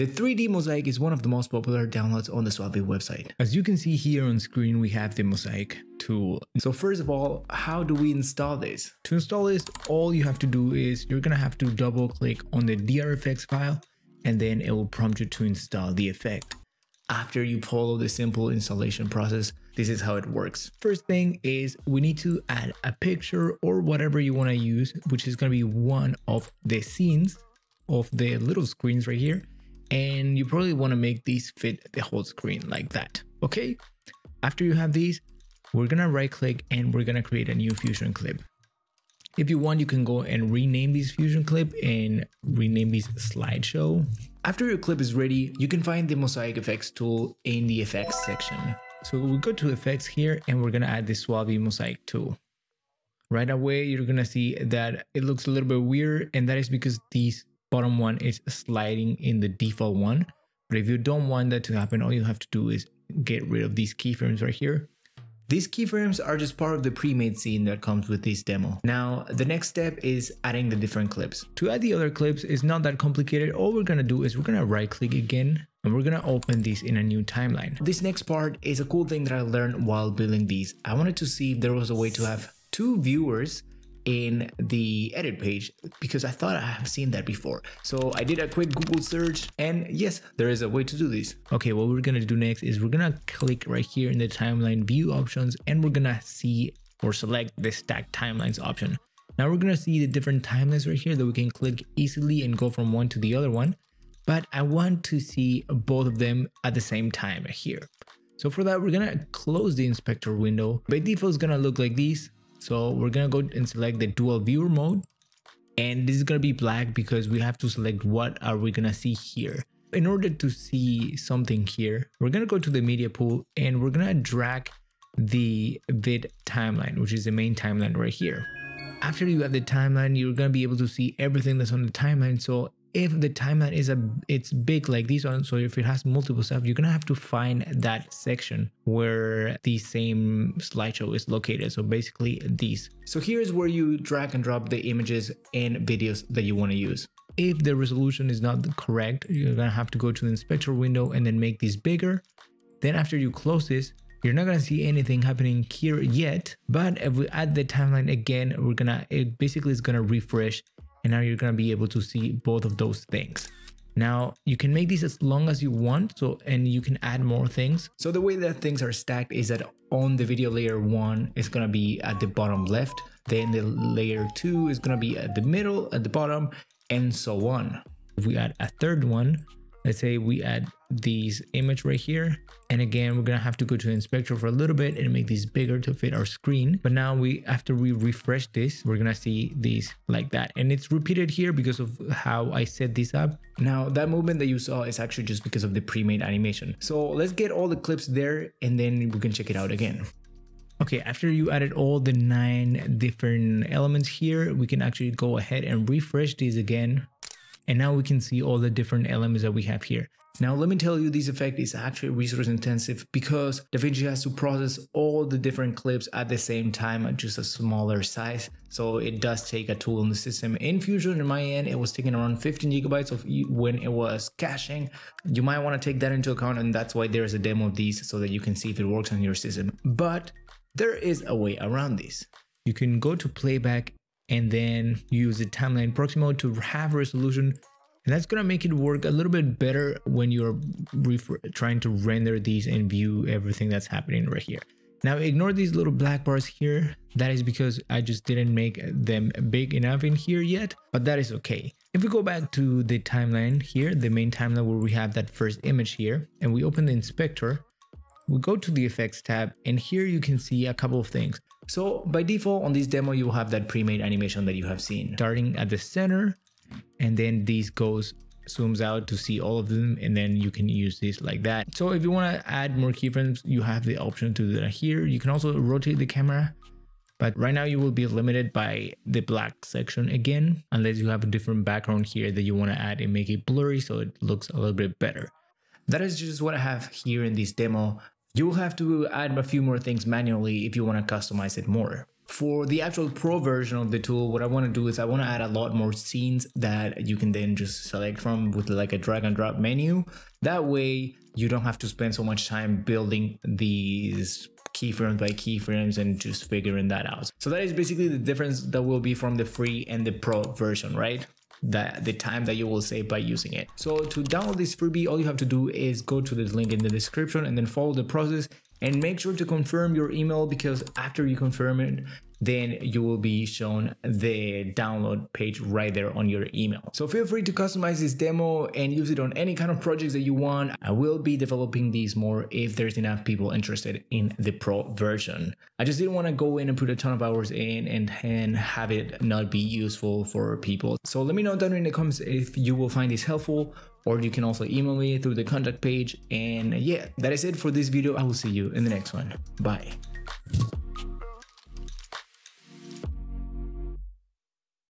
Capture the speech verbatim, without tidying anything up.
The three D mosaic is one of the most popular downloads on the SUALVI website. As you can see here on screen, we have the mosaic tool. So first of all, how do we install this? To install this, all you have to do is you're gonna have to double click on the D R F X file, and then it will prompt you to install the effect. After you follow the simple installation process, this is how it works. First thing is we need to add a picture or whatever you wanna use, which is gonna be one of the scenes of the little screens right here. And you probably want to make these fit the whole screen like that. Okay, after you have these, we're gonna right click and we're gonna create a new fusion clip. If you want, you can go and rename this fusion clip and rename this slideshow. After your clip is ready, you can find the mosaic effects tool in the effects section. So we go to effects here and we're gonna add the SUALVI mosaic tool. Right away, you're gonna see that it looks a little bit weird, and that is because these bottom one is sliding in the default one. But if you don't want that to happen, all you have to do is get rid of these keyframes right here. These keyframes are just part of the pre-made scene that comes with this demo. Now, the next step is adding the different clips. To add the other clips is not that complicated. All we're gonna do is we're gonna right click again and we're gonna open this in a new timeline. This next part is a cool thing that I learned while building these. I wanted to see if there was a way to have two viewers in the edit page, because I thought I have seen that before. So I did a quick Google search, and yes, there is a way to do this. Okay, what we're gonna do next is we're gonna click right here in the timeline view options, and we're gonna see or select the stack timelines option. Now we're gonna see the different timelines right here that we can click easily and go from one to the other one, but I want to see both of them at the same time here. So for that, we're gonna close the inspector window. By default, it's gonna look like this. So we're gonna go and select the dual viewer mode, and this is gonna be black because we have to select what are we gonna see here. In order to see something here, we're gonna go to the media pool and we're gonna drag the vid timeline, which is the main timeline right here. After you have the timeline, you're gonna be able to see everything that's on the timeline. So if the timeline is a it's big like this one, so if it has multiple stuff, you're gonna have to find that section where the same slideshow is located. So basically these. So here's where you drag and drop the images and videos that you want to use. If the resolution is not correct, you're gonna have to go to the inspector window and then make this bigger. Then after you close this, you're not gonna see anything happening here yet, but if we add the timeline again, we're gonna it basically is gonna refresh. And now you're gonna be able to see both of those things. Now you can make these as long as you want, so and you can add more things. So the way that things are stacked is that on the video layer one, it's gonna be at the bottom left, then the layer two is gonna be at the middle, at the bottom, and so on. If we add a third one, let's say we add these image right here, and again we're gonna have to go to the inspector for a little bit and make these bigger to fit our screen. But now we after we refresh this, we're gonna see these like that, and it's repeated here because of how I set this up. Now that movement that you saw is actually just because of the pre-made animation. So let's get all the clips there and then we can check it out again. Okay, after you added all the nine different elements here, we can actually go ahead and refresh these again. And now we can see all the different elements that we have here. Now, let me tell you, this effect is actually resource intensive because DaVinci has to process all the different clips at the same time at just a smaller size. So it does take a toll on the system. In Fusion, in my end, it was taking around fifteen gigabytes of when it was caching. You might want to take that into account, and that's why there is a demo of these so that you can see if it works on your system. But there is a way around this. You can go to playback and then use the timeline proximal to have resolution. And that's gonna make it work a little bit better when you're trying to render these and view everything that's happening right here. Now ignore these little black bars here. That is because I just didn't make them big enough in here yet, but that is okay. If we go back to the timeline here, the main timeline where we have that first image here, and we open the inspector, we go to the effects tab, and here you can see a couple of things. So by default on this demo, you will have that pre-made animation that you have seen starting at the center, and then these goes zooms out to see all of them, and then you can use this like that. So if you want to add more keyframes, you have the option to do that here. You can also rotate the camera, but right now you will be limited by the black section again, unless you have a different background here that you want to add and make it blurry so it looks a little bit better. That is just what I have here in this demo. You'll have to add a few more things manually if you want to customize it more. For the actual pro version of the tool, what I want to do is I want to add a lot more scenes that you can then just select from with like a drag and drop menu. That way you don't have to spend so much time building these keyframes by keyframes and just figuring that out. So that is basically the difference that will be from the free and the pro version, right? That the time that you will save by using it. So to download this freebie, all you have to do is go to this link in the description and then follow the process, and make sure to confirm your email, because after you confirm it, then you will be shown the download page right there on your email. So feel free to customize this demo and use it on any kind of projects that you want. I will be developing these more if there's enough people interested in the pro version. I just didn't want to go in and put a ton of hours in and, and have it not be useful for people. So let me know down in the comments if you will find this helpful, or you can also email me through the contact page. And yeah, that is it for this video. I will see you in the next one. Bye.